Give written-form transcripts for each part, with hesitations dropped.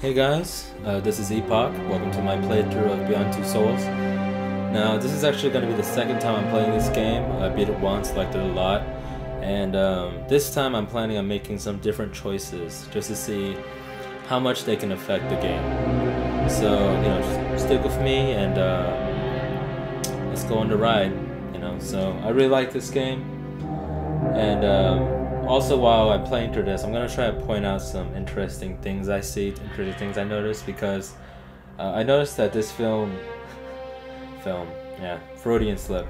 Hey guys, this is ePac. Welcome to my playthrough of Beyond Two Souls. Now, this is actually going to be the second time I'm playing this game. I beat it once, liked it a lot, and this time I'm planning on making some different choices just to see how much they can affect the game. So, you know, just stick with me and let's go on the ride, you know. So, I really like this game, and also, while I'm playing through this, I'm going to try to point out some interesting things I see, interesting things I noticed, because I noticed that this Freudian slip,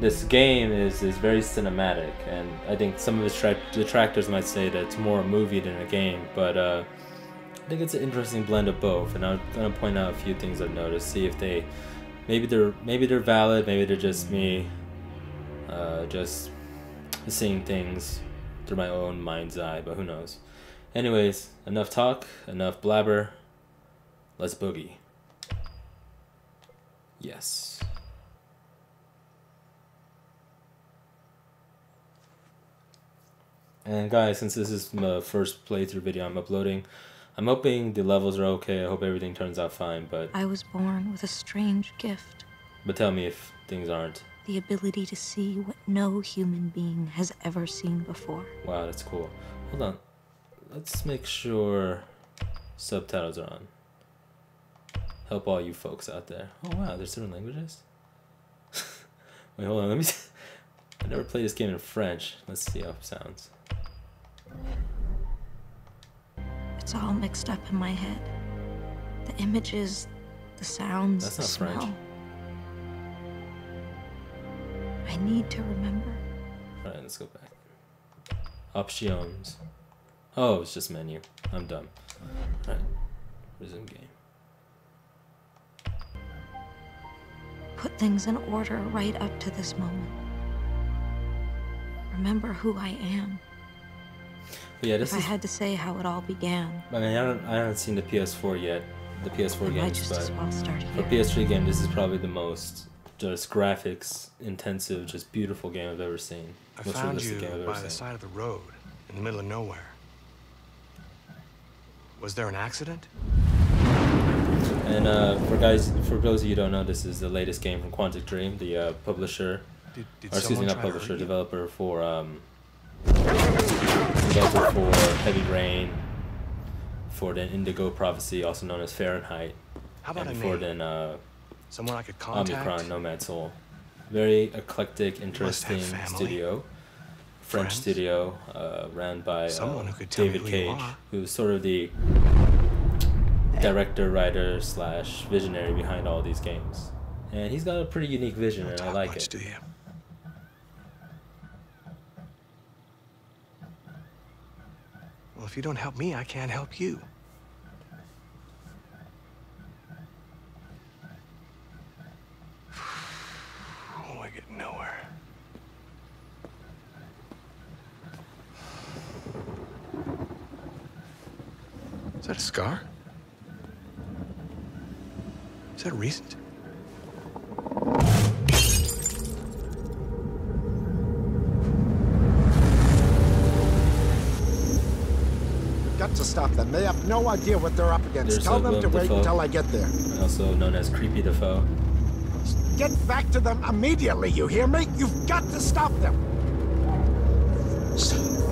this game is very cinematic, and I think some of its detractors might say that it's more a movie than a game, but I think it's an interesting blend of both, and I'm going to point out a few things I've noticed, see if they, maybe they're valid, maybe they're just me, just seeing things through my own mind's eye, but who knows. Anyways, enough talk, enough blabber, let's boogie. Yes. And guys, since this is my first playthrough video I'm uploading, I'm hoping the levels are okay, I hope everything turns out fine, but... I was born with a strange gift. But tell me if things aren't. The ability to see what no human being has ever seen before. Wow, that's cool. Hold on. Let's make sure subtitles are on. Help all you folks out there. Oh wow, there's different languages? Wait, hold on, let me see. I never played this game in French. Let's see how it sounds. It's all mixed up in my head. The images, the sounds, the smell. That's not French. I need to remember. Alright, let's go back. Options. Oh, it's just menu. I'm dumb. Alright. Resume game. Put things in order right up to this moment. Remember who I am. But yeah, this if is... I had to say how it all began. I mean, I haven't seen the PS4 yet. The PS4 games, I just but... as well start here. For PS3 game, this is probably the most... just graphics intensive, just beautiful game I've ever seen. I found you by the side of the road in the middle of nowhere. Was there an accident? And for those of you who don't know, this is the latest game from Quantic Dream, the publisher, or excuse me, not publisher, developer for Heavy Rain, for then Indigo Prophecy, also known as Fahrenheit, and for then someone I could contact. Omicron, Nomad Soul. Very eclectic, interesting studio. French studio, ran by David Cage, who's sort of the director, writer, / visionary behind all these games. And he's got a pretty unique vision, and I like it. Well, if you don't help me, I can't help you. Is that a scar? Is that recent? We've got to stop them. They have no idea what they're up against. There's Tell them to wait until I get there. Also known as Creepy Dafoe. Get back to them immediately, you hear me? You've got to stop them.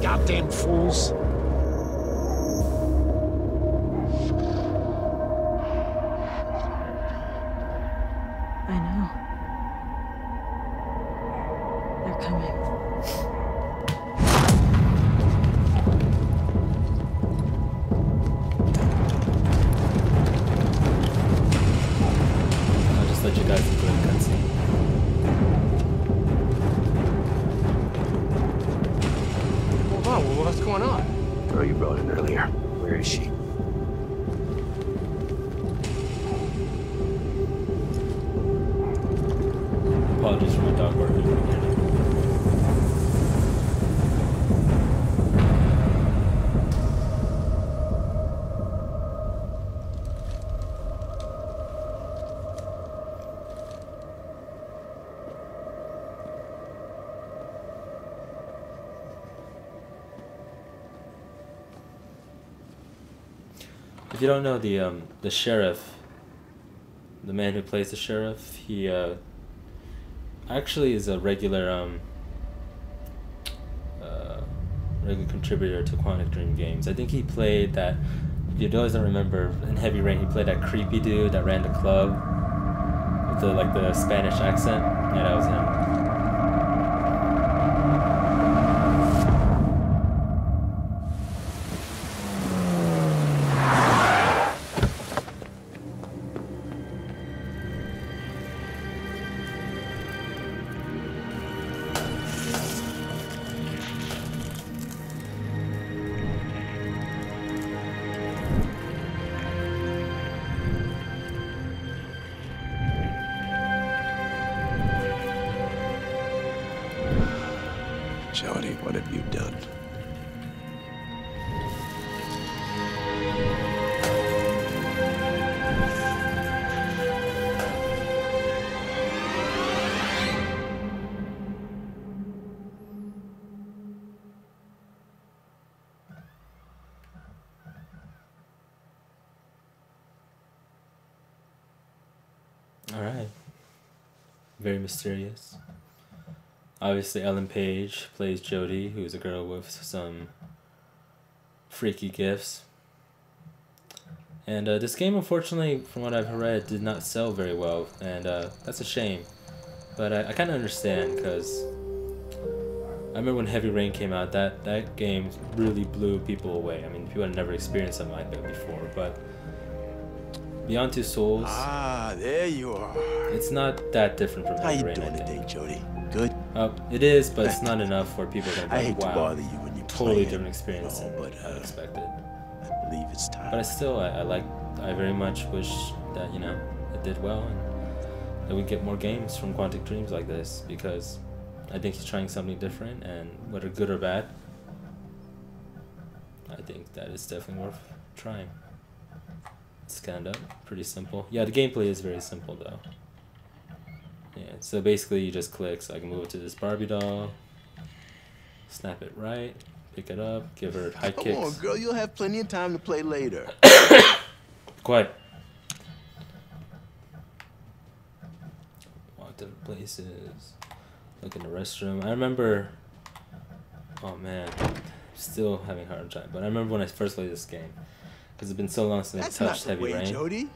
Goddamn fools. If you don't know, the sheriff, the man who plays the sheriff, he actually is a regular regular contributor to Quantic Dream games. I think he played that, if you guys don't remember, in Heavy Rain he played that creepy dude that ran the club with the, like, the Spanish accent. Yeah, that was him. Very mysterious. Obviously, Ellen Page plays Jodie, who's a girl with some freaky gifts. And this game, unfortunately, from what I've read, did not sell very well, and that's a shame. But I kind of understand, because I remember when Heavy Rain came out, that game really blew people away. I mean, people had never experienced something like that before, but Beyond Two Souls. Ah, there you are. It's not that different from Heavy Rain. How you doing today, Jodie? Good. It is, but it's not enough for people to go, I hate to bother you when you totally different experience than I expected. I believe it's time. But I still, I very much wish that, you know, it did well and that we get more games from Quantic Dreams like this, because I think he's trying something different, and whether good or bad, I think that is definitely worth trying. It's kind of pretty simple. Yeah, the gameplay is very simple though. Yeah, so basically you just click, so I can move it to this Barbie doll, snap it right, pick it up, give her high kicks. Come on, girl, you'll have plenty of time to play later. Quiet. Walk to places, look in the restroom. I remember, oh man, I'm still having a hard time, but I remember when I first played this game. Because it's been so long since I've touched Heavy Rain. Jodie.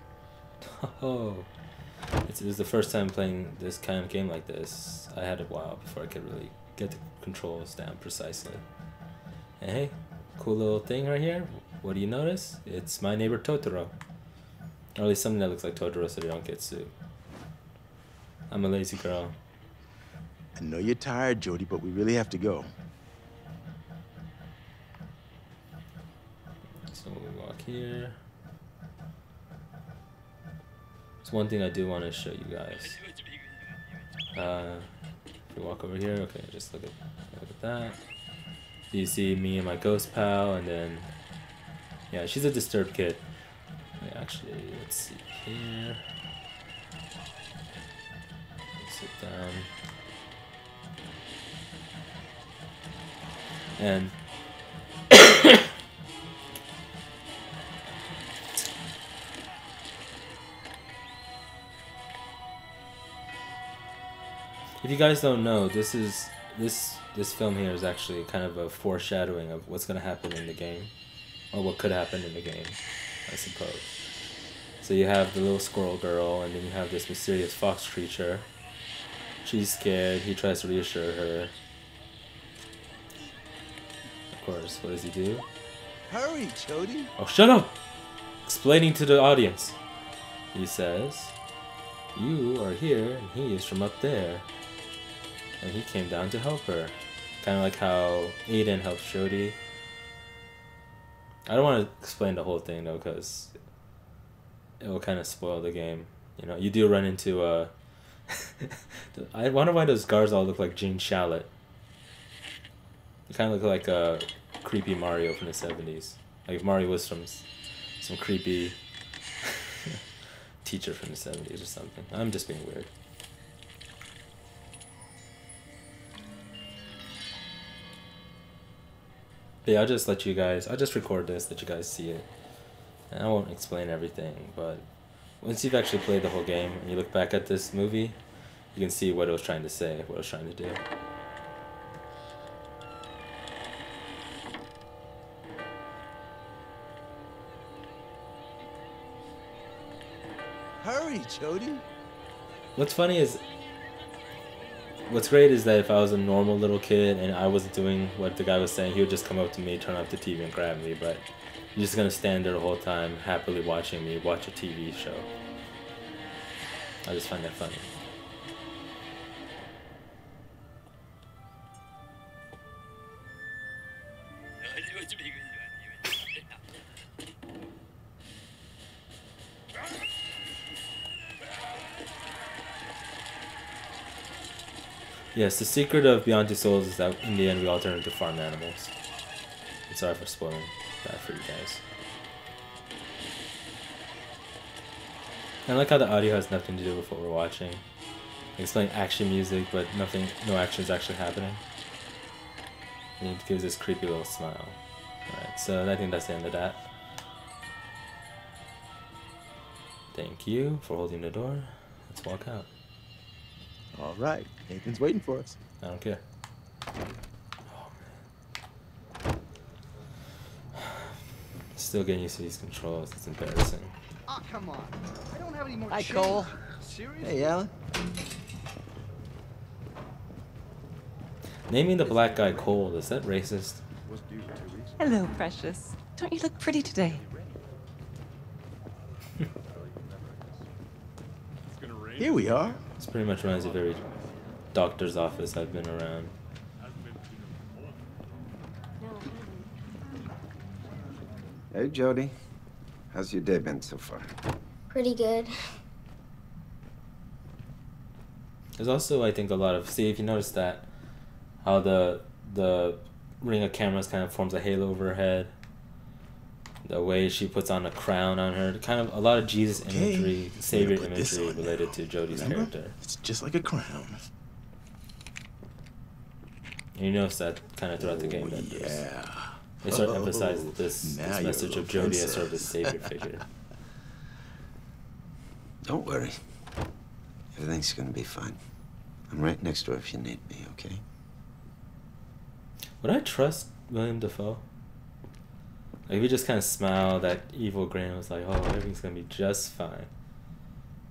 Oh, it was the first time playing this kind of game like this. I had a while before I could really get the controls down precisely. And hey, cool little thing right here. What do you notice? It's My Neighbor Totoro. Or at least something that looks like Totoro so they don't get sued. I'm a lazy girl. I know you're tired, Jodie, but we really have to go. So we'll walk here. There's one thing I do want to show you guys. If you walk over here, okay, just look at that. You see me and my ghost pal, and then, yeah, she's a disturbed kid. Wait, actually, let's see here. Sit down. And if you guys don't know, this is this film here is actually kind of a foreshadowing of what's gonna happen in the game, or what could happen in the game, I suppose. So you have the little squirrel girl, and then you have this mysterious fox creature. She's scared. He tries to reassure her. Of course, what does he do? Hurry, Jodie! Oh, shut up! Explaining to the audience, he says, "You are here, and he is from up there." And he came down to help her. Kind of like how Aiden helped Jodie. I don't want to explain the whole thing though, because it will kind of spoil the game. You know, you do run into I wonder why those guards all look like Gene Shalit. They kind of look like a creepy Mario from the 70s. Like if Mario was from some creepy teacher from the 70s or something. I'm just being weird. But yeah, I'll just record this, let you guys see it. And I won't explain everything, but once you've actually played the whole game and you look back at this movie, you can see what it was trying to say, what it was trying to do. Hurry, Jodie. What's funny is, what's great is that if I was a normal little kid and I wasn't doing what the guy was saying, he would just come up to me, turn off the TV, and grab me. But you're just gonna stand there the whole time, happily watching me watch a TV show. I just find that funny. Yes, the secret of Beyond Two Souls is that in the end we all turn into farm animals. I'm sorry for spoiling that for you guys. I like how the audio has nothing to do with what we're watching. It's playing action music, but nothing, no action is actually happening. And it gives this creepy little smile. Alright, so I think that's the end of that. Thank you for holding the door. Let's walk out. All right, Nathan's waiting for us. I don't care. Oh, man. Still getting used to these controls. It's embarrassing. Oh, come on. I don't have any more. Hi, change. Cole. Seriously? Hey, Alan. Naming the black guy Cole, is that racist? Hello, precious. Don't you look pretty today? Here we are. This pretty much reminds me of every doctor's office I've been around. Hey, Jodie. How's your day been so far? Pretty good. There's also, I think, a lot of... See, if you notice that, how the ring of cameras kind of forms a halo over her head. The way she puts on a crown on her, kind of a lot of Jesus imagery, savior imagery related to Jodie's character. It's just like a crown. And you notice that kind of throughout the game. Yeah. They sort of emphasize this message of Jodie as sort of a savior figure. Don't worry. Everything's going to be fine. I'm right next door if you need me, okay? Would I trust Willem Dafoe? Like, if you just kind of smile, that evil grin was like, oh, everything's gonna be just fine.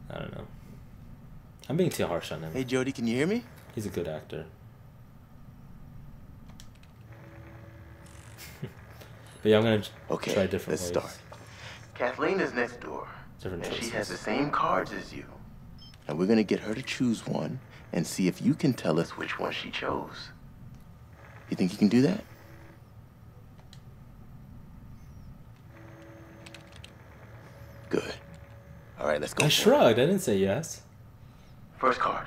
I don't know. I'm being too harsh on him. Hey, Jodie, can you hear me? He's a good actor. But yeah, I'm gonna try different ways. Okay, let's start. Kathleen is next door. Different choices. She has the same cards as you. And we're gonna get her to choose one and see if you can tell us which one she chose. You think you can do that? Good. All right, let's go. I shrugged. I didn't say yes. First card.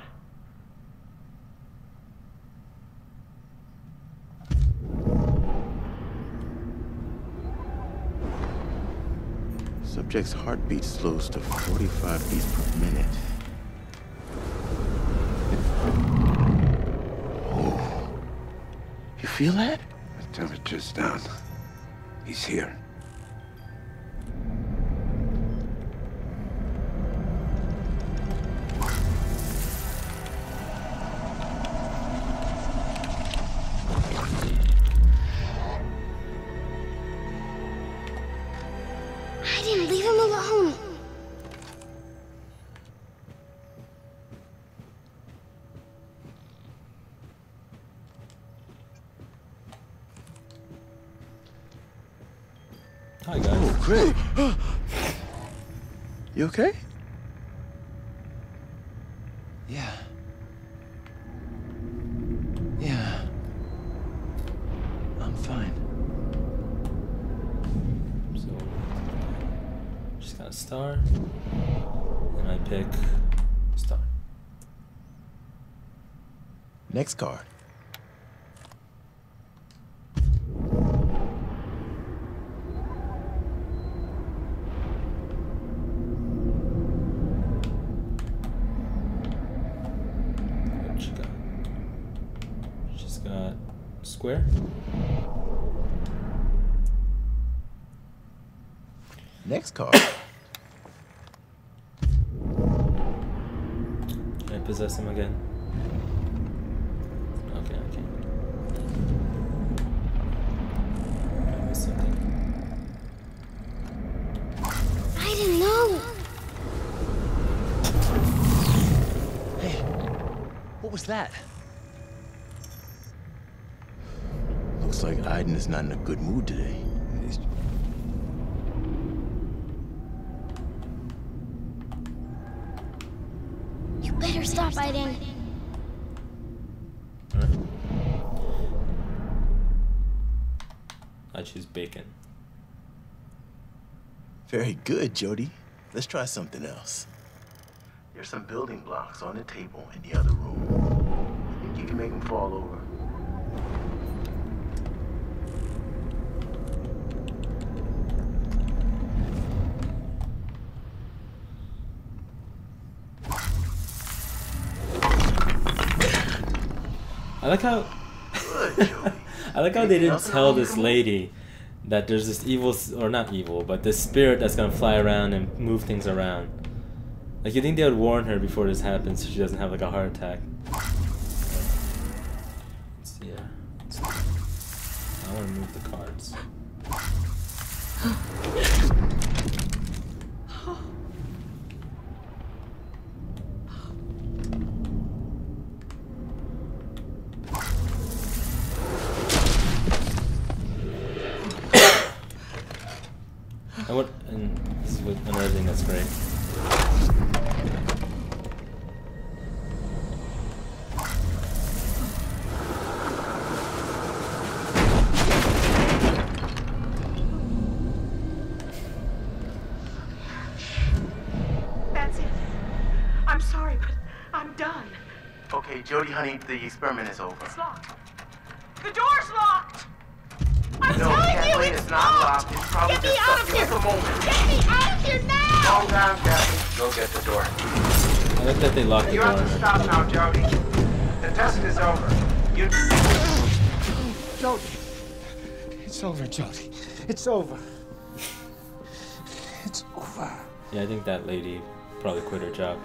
Subject's heartbeat slows to 45 beats per minute. Oh. You feel that? The temperature's down. He's here. You okay? Yeah. Yeah. I'm fine. So, just got a star, and I pick star. Next card. Next card. Can I possess him again? Okay, I can. I missed something. I didn't know. Hey, what was that? Looks like Aiden is not in a good mood today. He's... You better stop, Aiden. Huh? I choose bacon. Very good, Jodie. Let's try something else. There's some building blocks on the table in the other room. I think you can make them fall over. I like how I like how they didn't tell this lady that there's this evil, or not evil, but this spirit that's gonna fly around and move things around. Like, you think they would warn her before this happens so she doesn't have like a heart attack. Let's see. I wanna move the cards. Honey, the experiment is over. It's locked. The door's locked. I'm telling you, it's locked. Get me out of here. Get me out of here now. Hold on, Captain. Go get the door. I looked at they locked the door. You have to stop now, Jodie. The test is over. You. Jodie. It's over, Jodie. It's over. It's over. Yeah, I think that lady probably quit her job.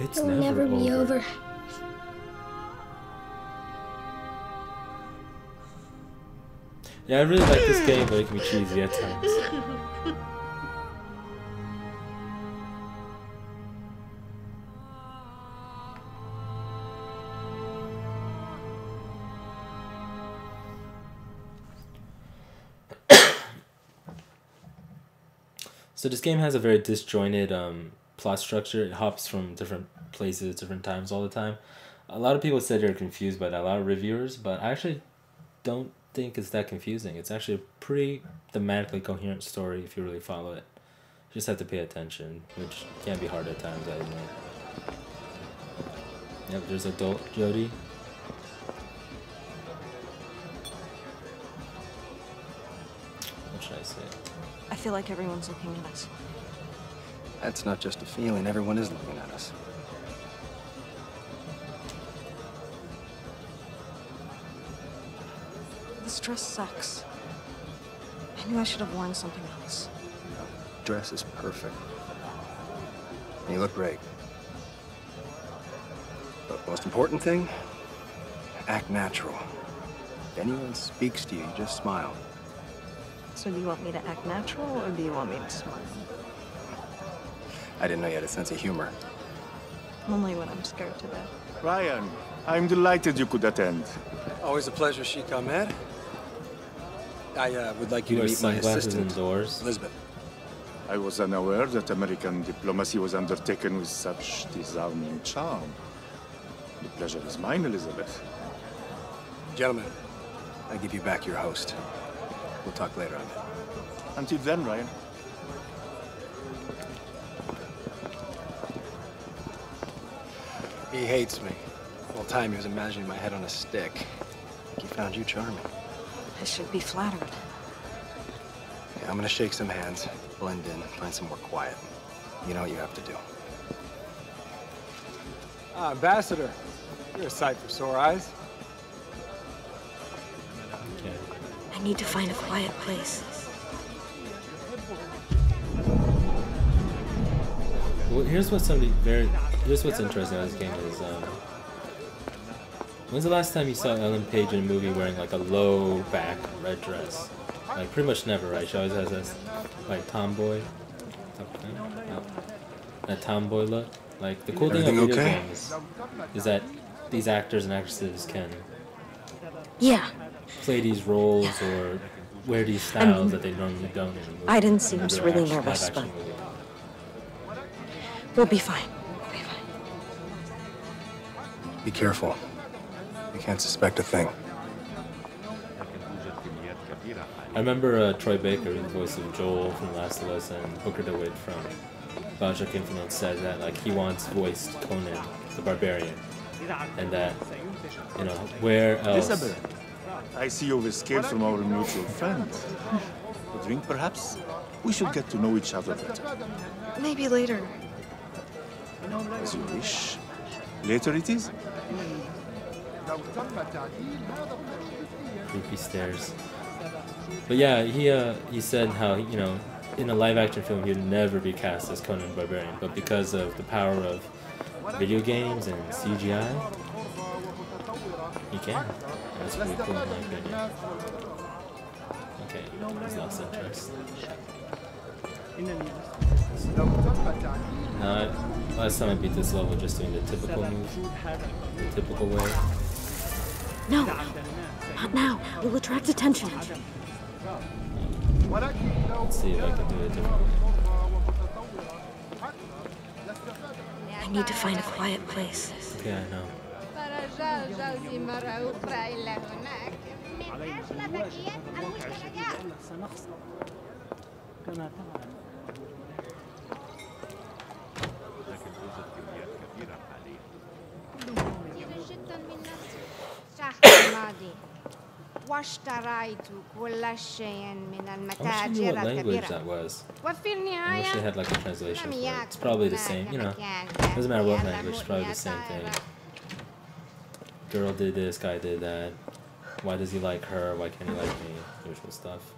It'll never be over. Yeah, I really like this game, but it can be cheesy at times. So this game has a very disjointed plot structure. It hops from different places, different times all the time. A lot of people said they're confused by that, a lot of reviewers, but I actually don't think it's that confusing. It's actually a pretty thematically coherent story if you really follow it. You just have to pay attention, which can be hard at times, I admit. Yep, there's adult Jodie. What should I say? I feel like everyone's looking at us. That's not just a feeling, everyone is looking at us. This dress sucks. I knew I should have worn something else. No, the dress is perfect. You look great. But the most important thing, act natural. If anyone speaks to you, you just smile. So do you want me to act natural, or do you want me to smile? I didn't know you had a sense of humor. Only when I'm scared to death. Ryan, I'm delighted you could attend. Always a pleasure, Sheikh Ahmed. I would like you to meet my assistant, indoors. Elizabeth. I was unaware that American diplomacy was undertaken with such disarming charm. The pleasure is mine, Elizabeth. Gentlemen, I give you back your host. We'll talk later on that. Until then, Ryan. He hates me. The whole time he was imagining my head on a stick. He found you charming. I should be flattered. Yeah, I'm gonna shake some hands, blend in, find some more quiet. You know what you have to do. Ah, Ambassador, you're a sight for sore eyes. Okay. I I need to find a quiet place. Well, here's what's interesting about this game is, when's the last time you saw Ellen Page in a movie wearing like a low back red dress? Like pretty much never, right? She always has this like tomboy, that tomboy look. Like the cool thing about video games is that these actors and actresses can play these roles or wear these styles that they normally don't in movies. Aiden seems really nervous, but we'll be fine. We'll be fine. Be careful. You can't suspect a thing. I remember Troy Baker, the voice of Joel from The Last of Us, and Booker DeWitt from Bioshock Infinite, said that like he once voiced Conan the Barbarian, and that, you know, where else? Elizabeth, I see you've escaped from our mutual friend. A drink, perhaps? We should get to know each other better. Maybe later. As you wish. Later it is. Creepy stairs. But yeah, he said how, you know, in a live-action film, he'd never be cast as Conan the Barbarian, but because of the power of video games and CGI, he can. That's pretty cool in my opinion. Okay, he's lost interest. Last time I beat this level, just doing the typical move, the typical way. No, not now. It will attract attention. Let's see if I can do it differently. I need to find a quiet place. Yeah, I know. I wish I knew what language that was. I wish they had like a translation for it. It's probably the same, you know. Doesn't matter what language, it's probably the same thing. Girl did this, guy did that. Why does he like her? Why can't he like me? Usual stuff.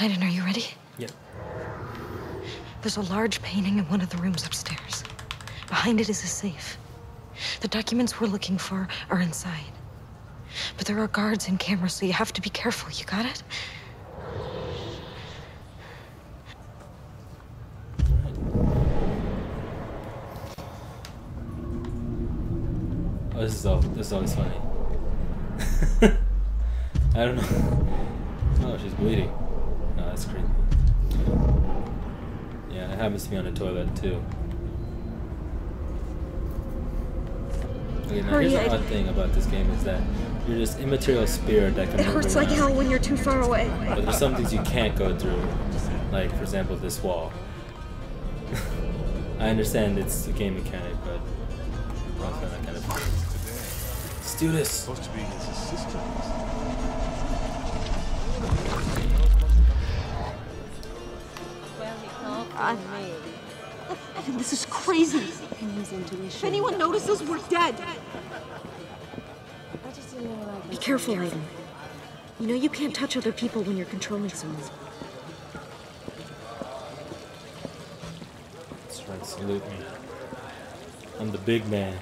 Aiden, are you ready? Yep. There's a large painting in one of the rooms upstairs. Behind it is a safe. The documents we're looking for are inside. But there are guards and cameras, so you have to be careful. You got it? Oh, this is always funny. I don't know. Oh, she's bleeding. No, that's creepy. Yeah, it happens to be on the toilet too. Okay, now here's the odd thing about this game is that you're just immaterial spirit that can move around. It hurts like hell when you're too far away. But there's some things you can't go through, like for example this wall. I understand it's a game mechanic, but I find that kind of funny. Let's do this. Supposed to be his assistant. This is crazy. If anyone notices, we're dead. Be careful, Aiden. You know you can't touch other people when you're controlling someone. Let's try to salute me. I'm the big man.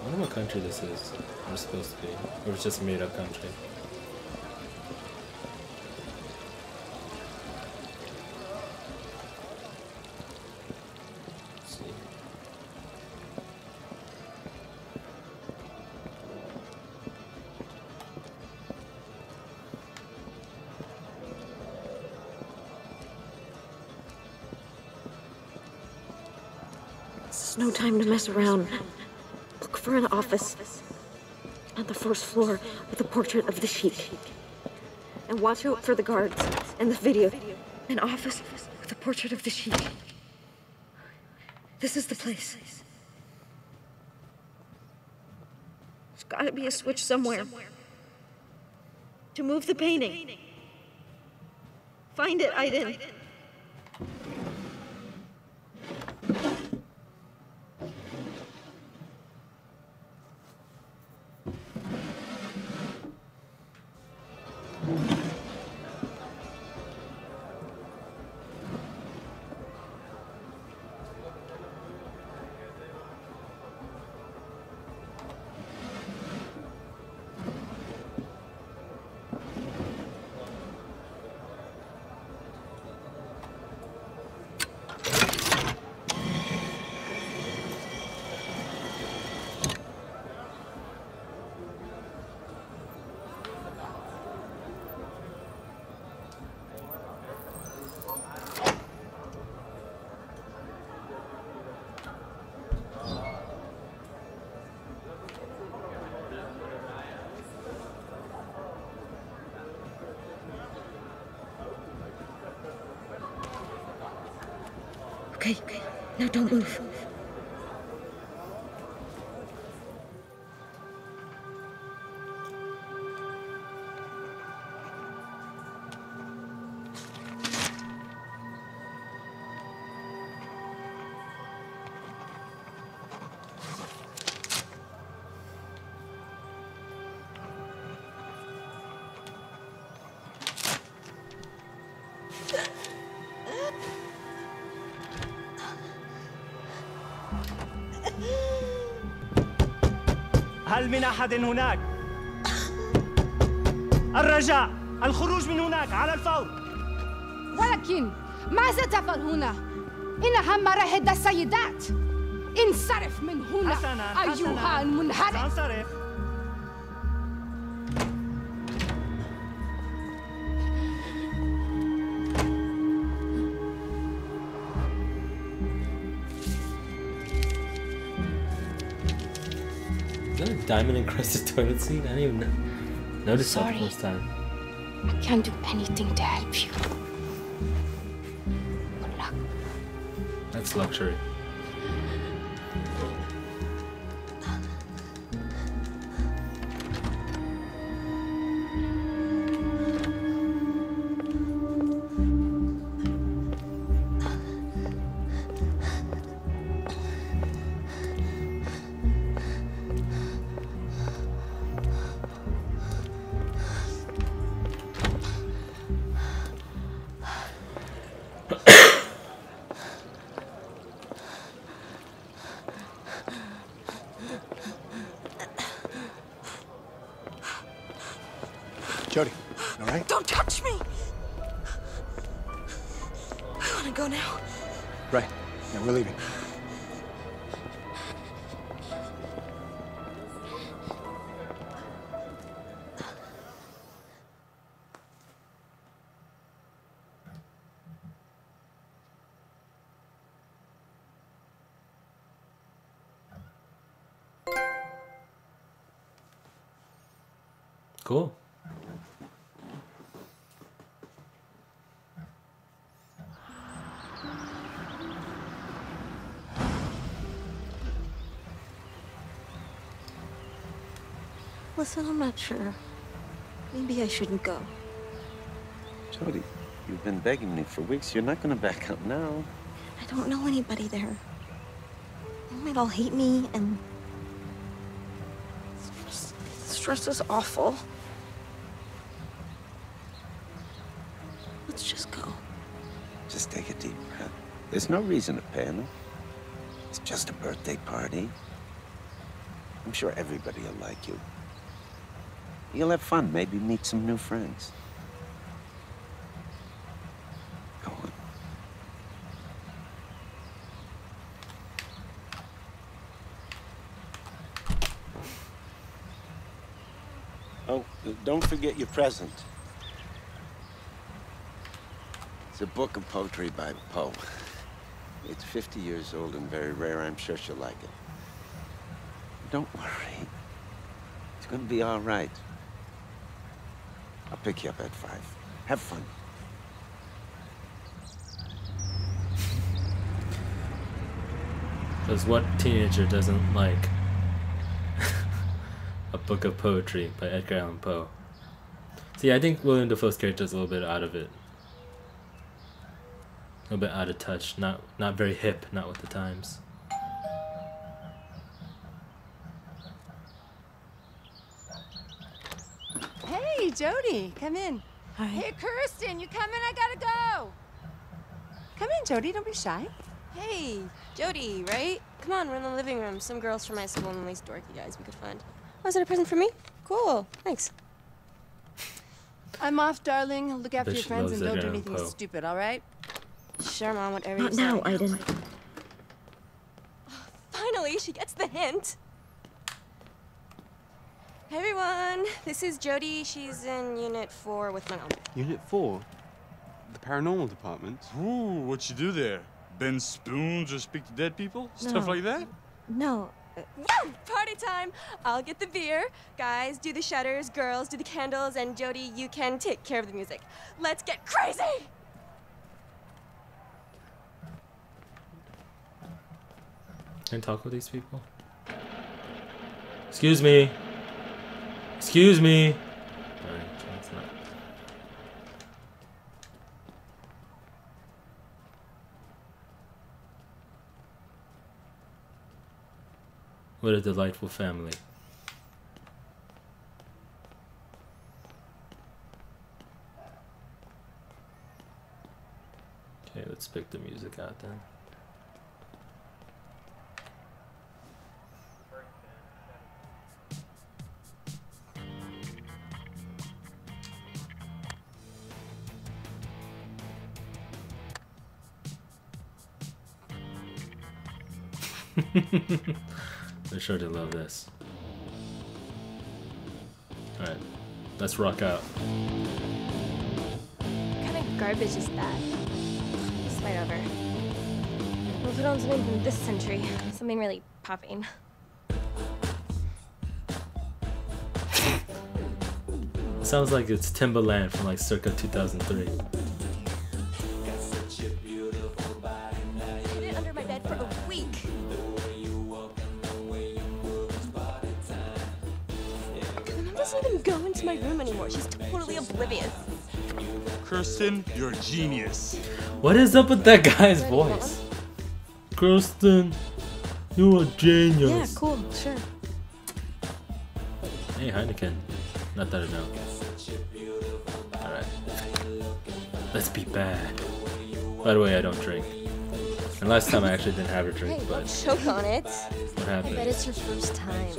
I wonder what country this is, or supposed to be, or it's just a made-up country. Let's see. This is no time to mess around. For an office on the first floor with a portrait of the Sheik. And watch out for the guards and the video. An office with a portrait of the Sheik. This is the place. There's got to be a switch somewhere. To move the painting. Find it, Aiden. Okay, now don't move. هل من أحد هناك؟ الرجاء، الخروج من هناك على الفور. ولكن ماذا تفعل هنا؟ إنها مراهد السيدات. انصرف من هنا أيها المنحرف. انصرف. Diamond encrusted toilet seat? I didn't even notice that first time. I can't do anything to help you. Good luck. That's luxury. Cool. Listen, I'm not sure. Maybe I shouldn't go. Jodie, you've been begging me for weeks. You're not going to back up now. I don't know anybody there. They might all hate me, and stress is awful. Let's just go. Just take a deep breath. There's no reason to panic. It's just a birthday party. I'm sure everybody will like you. You'll have fun, maybe meet some new friends. Go on. Oh, don't forget your present. It's a book of poetry by Poe. It's 50 years old and very rare. I'm sure she'll like it. Don't worry. It's gonna be all right. I'll pick you up at 5. Have fun. Because what teenager doesn't like A Book of Poetry by Edgar Allan Poe. See, I think Willem Dafoe's character is a little bit out of it. A little bit out of touch, not very hip, not with the times. Hey, Jodie, come in. Hi. Hey, Kirsten, you coming? I gotta go. Come in, Jodie, don't be shy. Hey, Jodie, right? Come on, we're in the living room. Some girls from my school and these dorky guys we could find. Oh, is it a present for me? Cool, thanks. I'm off, darling. Look after your friends and don't do anything stupid, all right? Sure, Mom, whatever you say. Not now, Aiden. Oh, finally, she gets the hint. Hey, everyone. This is Jodie. She's in Unit 4 with my mom. Unit 4? The paranormal department? Ooh, what'd she do there? Bend spoons or speak to dead people? No. Stuff like that? No. Woo! Party time! I'll get the beer. Guys, do the shutters. Girls, do the candles. And Jodie, you can take care of the music. Let's get crazy! Can I talk with these people? Excuse me. Excuse me. What a delightful family. Okay, let's pick the music out then. I sure do love this. Alright, let's rock out. What kind of garbage is that? It's right over. We'll put on something from this century. Something really popping. Sounds like it's Timbaland from like circa 2003. Kirsten, you're a genius. What is up with that guy's voice? Kirsten, you're a genius. Yeah, cool, sure. Hey, Heineken. Not that I know. Alright. Let's be bad. By the way, I don't drink. And last time I actually didn't have a drink, hey, but... choke on it. What happened? I bet it's your first time.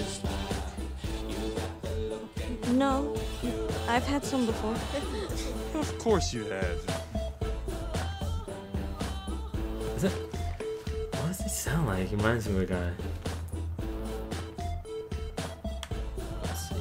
No. I've had some before. Of course you have. Is it? What does he sound like? He reminds me of a guy. Let's see.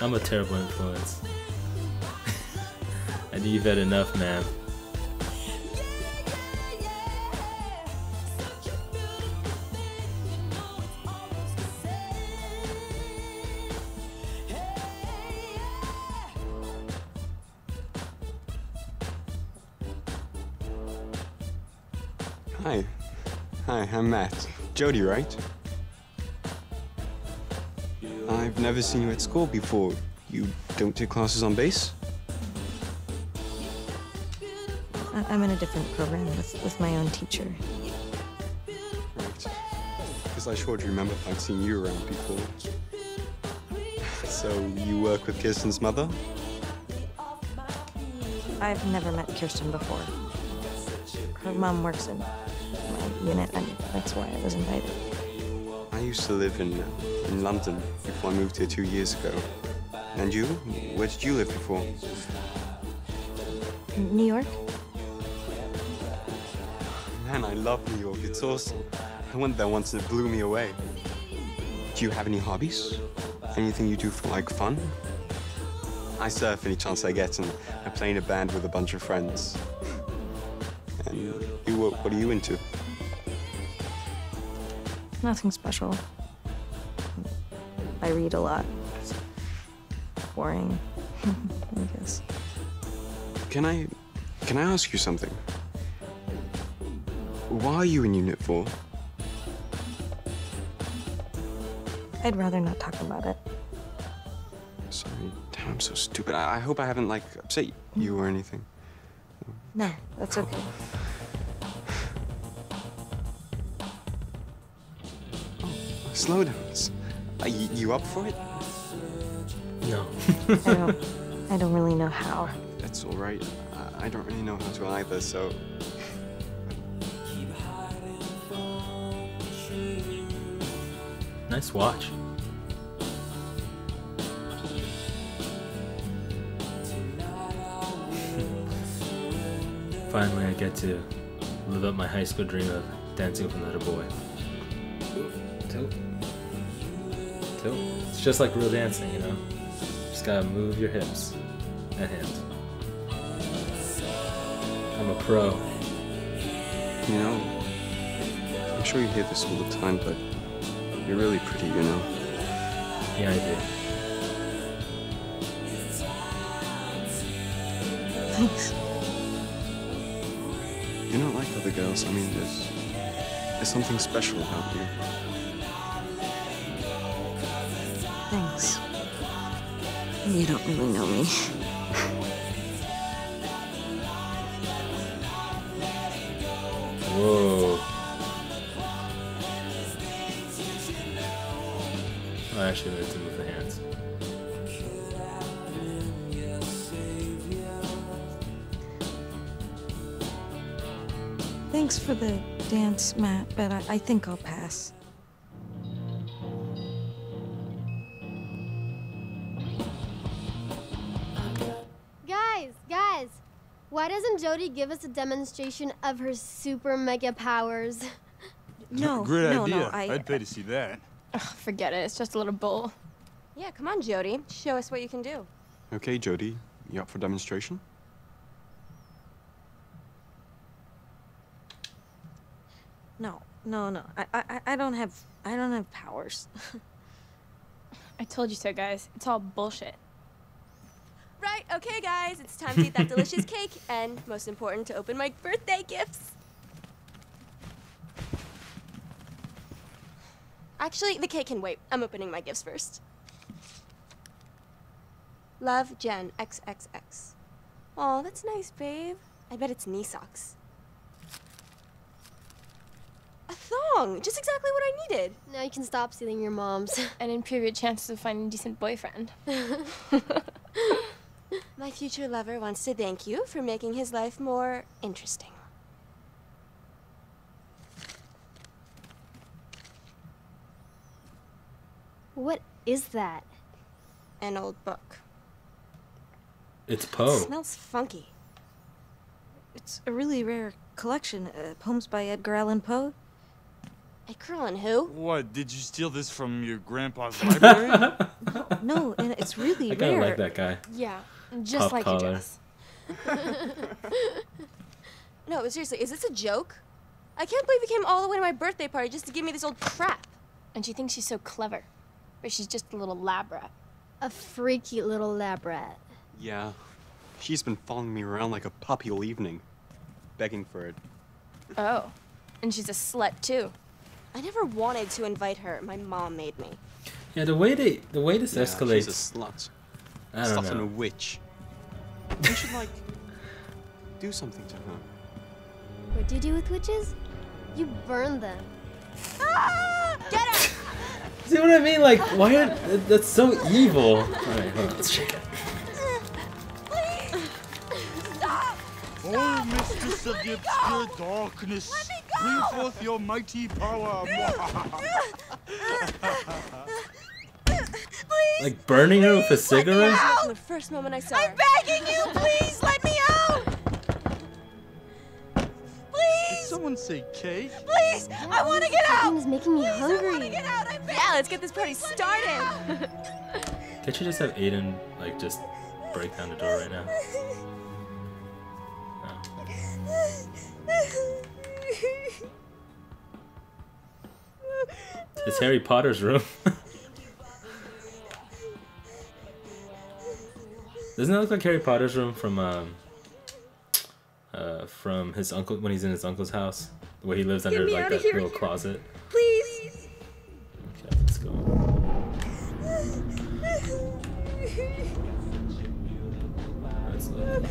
I'm a terrible influence. I think you've had enough, ma'am. Hi. Hi, I'm Matt. Jodie, right? I've never seen you at school before. You don't take classes on bass? I'm in a different program with my own teacher. Right. Because I sure do remember if I'd seen you around before. So you work with Kirsten's mother? I've never met Kirsten before. Her mom works in my unit, and that's why I was invited. I used to live in London before I moved here 2 years ago. And you? Where did you live before? New York. Man, I love New York. It's awesome. I went there once and it blew me away. Do you have any hobbies? Anything you do for, like, fun? I surf any chance I get, and I play in a band with a bunch of friends. And What are you into? Nothing special. I read a lot. It's boring, I guess. Can I ask you something? Why are you in Unit 4? I'd rather not talk about it. Sorry, damn, I'm so stupid. I hope I haven't, like, upset you or anything. No, that's okay. Oh, slow downs. Are you up for it? No. I don't really know how. That's all right. I don't really know how to either, so... Nice watch. Finally, I get to live up my high school dream of dancing with another boy. Tilt. It's just like real dancing, you know? Just gotta move your hips and hands. I'm a pro. You know, I'm sure you hear this all the time, but you're really pretty, you know? Yeah, I do. Thanks. You're not like other girls. I mean, there's something special about you. Thanks. You don't really know me. Whoa. I actually need to move the hands. Thanks for the dance, Matt, but I think I'll pass. Guys, why doesn't Jodie give us a demonstration of her super mega powers? No, Great idea. I'd pay to see that. Ugh, forget it. It's just a little bull. Yeah, come on, Jodie. Show us what you can do. Okay, Jodie. You up for demonstration? No. I don't have powers. I told you so, guys. It's all bullshit. Right. Okay, guys. It's time to eat that delicious cake, and most important, to open my birthday gifts. Actually, the cake can wait. I'm opening my gifts first. Love, Jen, XXX. Aw, that's nice, babe. I bet it's knee socks. A thong! Just exactly what I needed. Now you can stop stealing your mom's. And improve your chances of finding a decent boyfriend. My future lover wants to thank you for making his life more interesting. What is that? An old book. It's Poe. It smells funky. It's a really rare collection. Poems by Edgar Allan Poe. Edgar Allan who? What, did you steal this from your grandpa's library? No, and it's really rare. I kinda like that guy. Yeah, just Puff like collar. Your dress. No, seriously, is this a joke? I can't believe you came all the way to my birthday party just to give me this old crap. And she thinks she's so clever, but she's just a little lab rat. A freaky little lab rat. Yeah. She's been following me around like a puppy all evening, begging for it. Oh, and she's a slut too. I never wanted to invite her. My mom made me. Yeah, the way this escalates. She's a slut. I don't know. And a witch. We should like do something to her. What do you do with witches? You burn them. Ah! Get her! See what I mean? Like, why are that's so evil? All right, hold on. Let's check it. Please stop! Oh, mistress of the obscure darkness, bring forth your mighty power! Please, like burning her with a cigarette? The first moment I saw her. I'm begging you, please let me out! Please! Did someone say cake? Please! Yeah, I want to get out! This is making me hungry. Yeah, let's get this party started! Can't you just have Aiden, like, just break down the door right now? Oh. It's Harry Potter's room. Doesn't it look like Harry Potter's room from his uncle when he's in his uncle's house, where he lives under like that little closet? Please. Okay, let's go. That's low.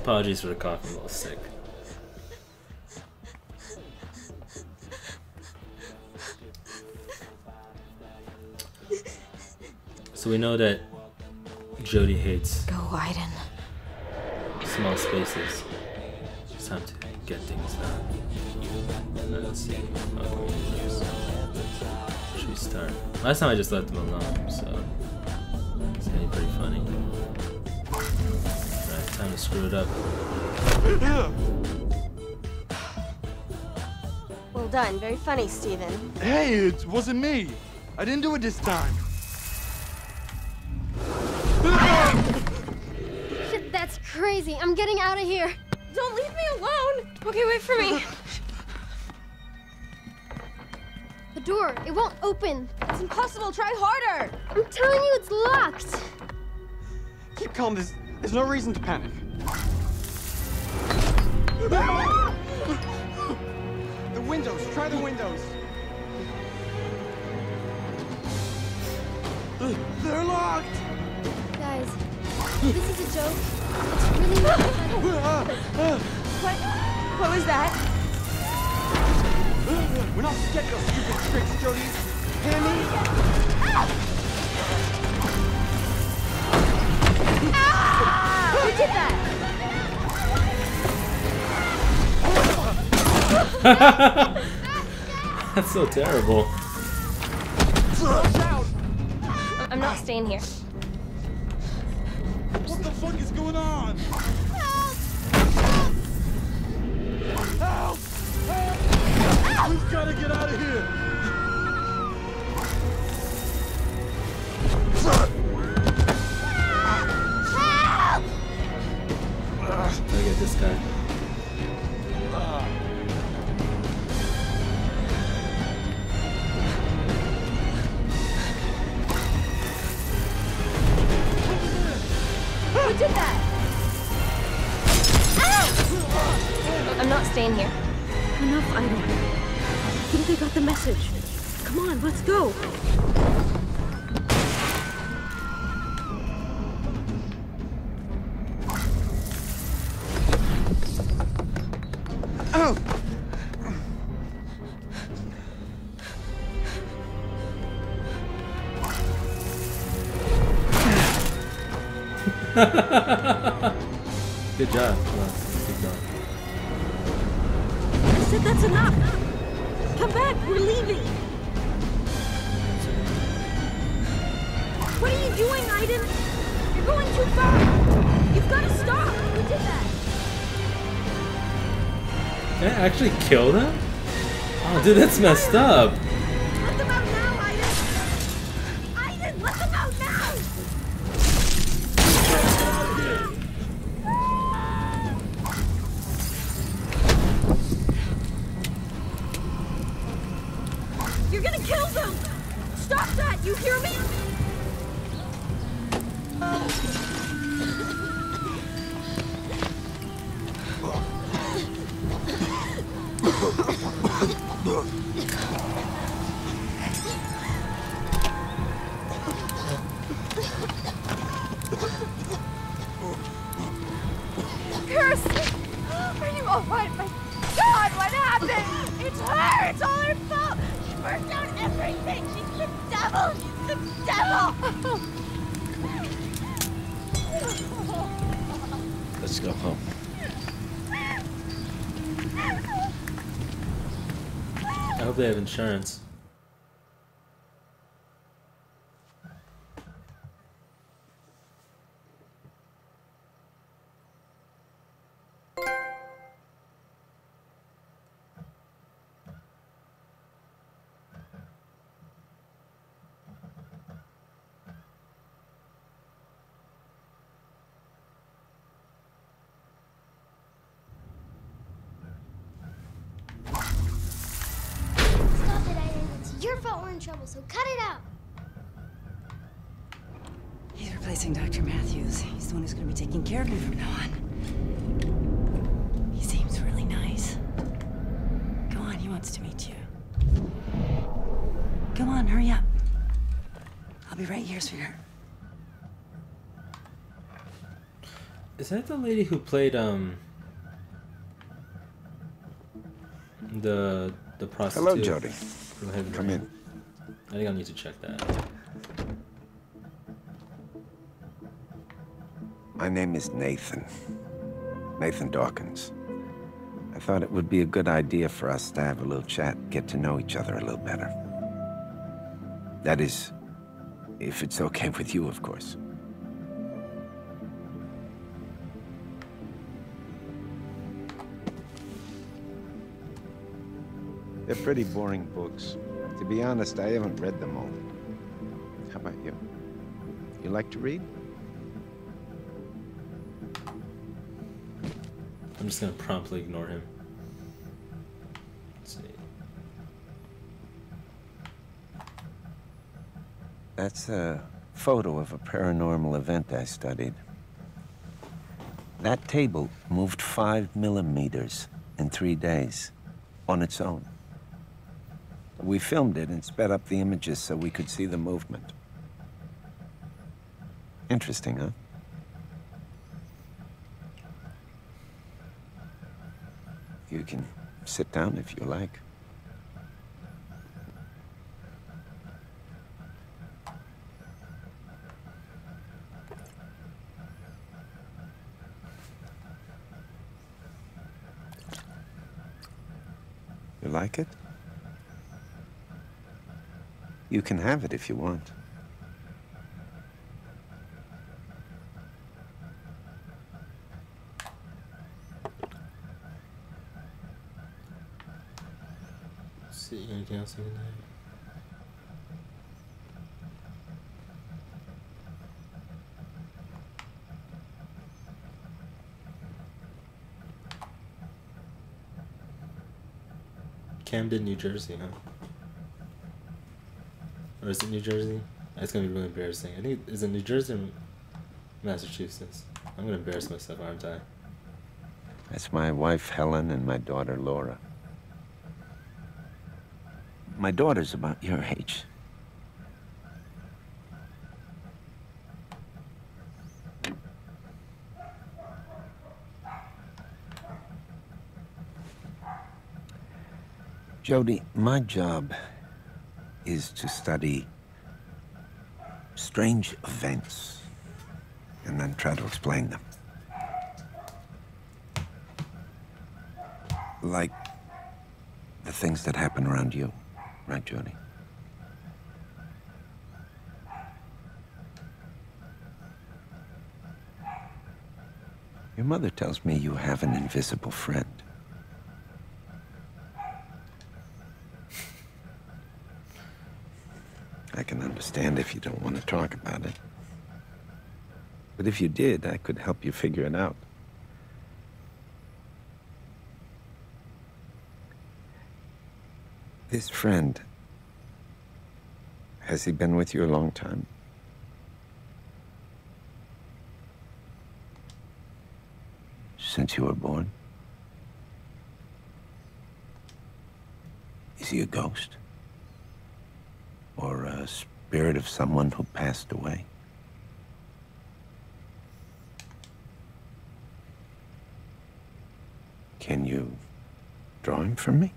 Apologies for the cough, I'm a little sick. So we know that Jodie hates small spaces. It's time to get things done. Let's see. How should we start? Last time I just left them alone, so it's gonna be pretty funny. Time to screw it up. Well done. Very funny, Steven. Hey, it wasn't me. I didn't do it this time. Shit, that's crazy. I'm getting out of here. Don't leave me alone. Okay, wait for me. The door, it won't open. It's impossible. Try harder. I'm telling you, it's locked. Keep calm. There's no reason to panic. The windows, try the windows. They're locked! Guys, this is a joke. It's really not funny. What was that? We're not scared of stupid tricks, Jodie. Hear me? Ah! Who did that? That's so terrible. I'm not staying here. What the fuck is going on? Help! Help! Help! We've got to get out of here. Look at this guy. Who did that? Ah! I'm not staying here. Enough, Aiden. I think they got the message. Come on, let's go. Good job. Well, keep going. I said that's enough. Come back. We're leaving. What are you doing, Aiden? You're going too far. You've got to stop. Who did that? Did I actually kill them? Oh, dude, that's messed up. Let them out now, Aiden. Aiden, let them out now. You're gonna kill them! Stop that! You hear me? Curse! Are you alright? My God, what happened? It's her! It's all her fault! She burned down everything! She's the devil! She's the devil! Let's go home. I hope they have insurance. out we're in trouble, so cut it out. He's replacing Dr. Matthews. He's the one who's going to be taking care of him from now on. He seems really nice. Go on, he wants to meet you. Come on, hurry up. I'll be right here, sweetheart. Is that the lady who played the prostitute? Hello, Jodie. From Heavy Rain? Come in. I think I'll need to check that. My name is Nathan. Nathan Dawkins. I thought it would be a good idea for us to have a little chat, get to know each other a little better. That is, if it's okay with you, of course. They're pretty boring books. To be honest, I haven't read them all. How about you? You like to read? I'm just gonna promptly ignore him. Let's see. That's a photo of a paranormal event I studied. That table moved 5 millimeters in 3 days on its own. We filmed it and sped up the images so we could see the movement. Interesting, huh? You can sit down if you like. You like it? You can have it if you want. See anything else in there? Camden, New Jersey, huh? Or is it New Jersey? That's gonna be really embarrassing. I think, is it New Jersey or Massachusetts? I'm gonna embarrass myself, aren't I? That's my wife, Helen, and my daughter, Laura. My daughter's about your age. Jodie, my job is to study strange events and then try to explain them. Like the things that happen around you. Right, Jodie? Your mother tells me you have an invisible friend. I can understand if you don't want to talk about it. But if you did, I could help you figure it out. This friend, has he been with you a long time? Since you were born? Is he a ghost? Or a spirit of someone who passed away? Can you draw him for me?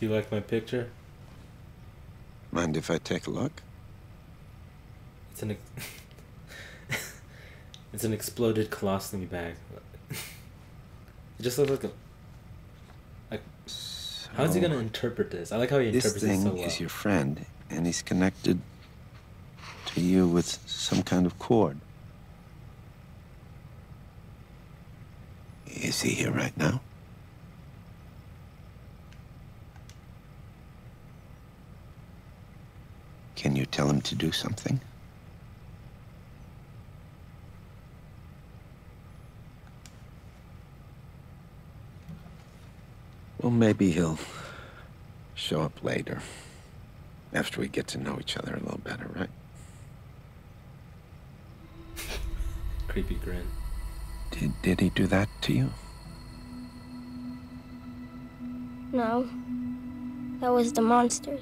Do you like my picture? Mind if I take a look? It's an it's an exploded colostomy bag. It just looks like a... Like, so how is he going to interpret this? I like how he interprets this so well. This thing is your friend, and he's connected to you with some kind of cord. Is he here right now? Can you tell him to do something? Well, maybe he'll show up later, after we get to know each other a little better, right? Creepy grin. Did he do that to you? No. That was the monsters.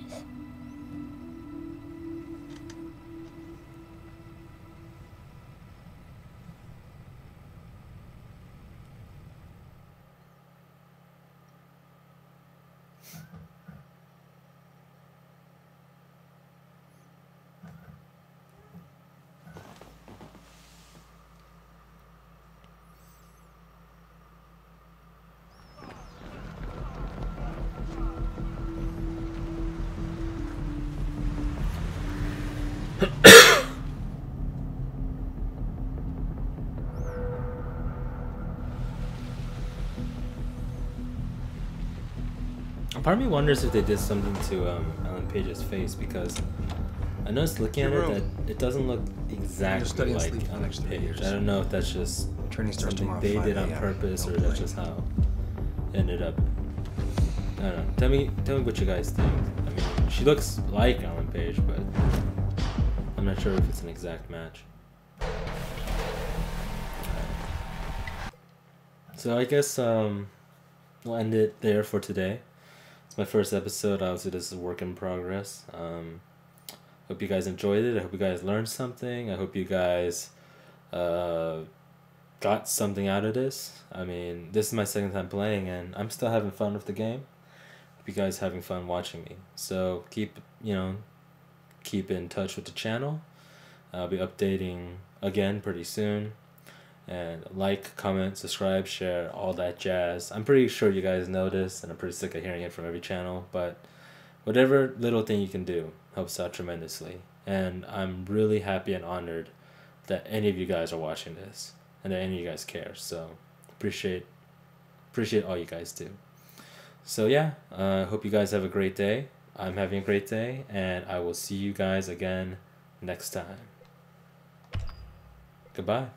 Part of me wonders if they did something to Ellen Page's face, because I noticed looking at it that it doesn't look exactly like Ellen Page. I don't know if that's just something they did on purpose or that's just how it ended up. I don't know. Tell me what you guys think. I mean, she looks like Ellen Page, but I'm not sure if it's an exact match. So I guess we'll end it there for today. My first episode, obviously this is a work in progress. Hope you guys enjoyed it. I hope you guys learned something. I hope you guys got something out of this. I mean, this is my second time playing and I'm still having fun with the game. Hope you guys are having fun watching me. So keep in touch with the channel. I'll be updating again pretty soon. And like, comment, subscribe, share, all that jazz. I'm pretty sure you guys know this, and I'm pretty sick of hearing it from every channel, but whatever little thing you can do helps out tremendously. And I'm really happy and honored that any of you guys are watching this, and that any of you guys care. So appreciate all you guys do. So yeah, hope you guys have a great day. I'm having a great day, and I will see you guys again next time. Goodbye.